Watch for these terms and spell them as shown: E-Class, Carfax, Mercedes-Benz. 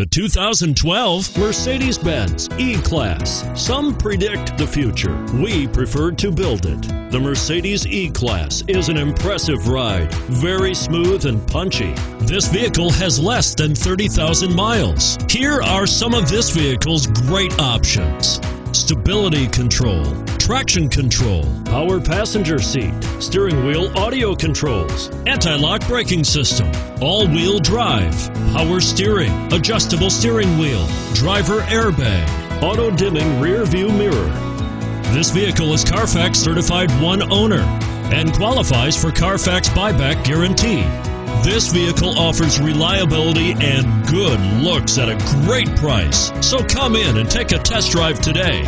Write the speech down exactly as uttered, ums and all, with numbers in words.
The two thousand twelve Mercedes-Benz E-Class. Some predict the future. We prefer to build it. The Mercedes E-Class is an impressive ride, very smooth and punchy. This vehicle has less than thirty thousand miles. Here are some of this vehicle's great options: stability control, traction control, power passenger seat, steering wheel audio controls, anti-lock braking system, all-wheel drive, power steering, adjustable steering wheel, driver airbag, auto-dimming rear view mirror. This vehicle is Carfax certified one owner and qualifies for Carfax buyback guarantee. This vehicle offers reliability and good looks at a great price. So come in and take a test drive today.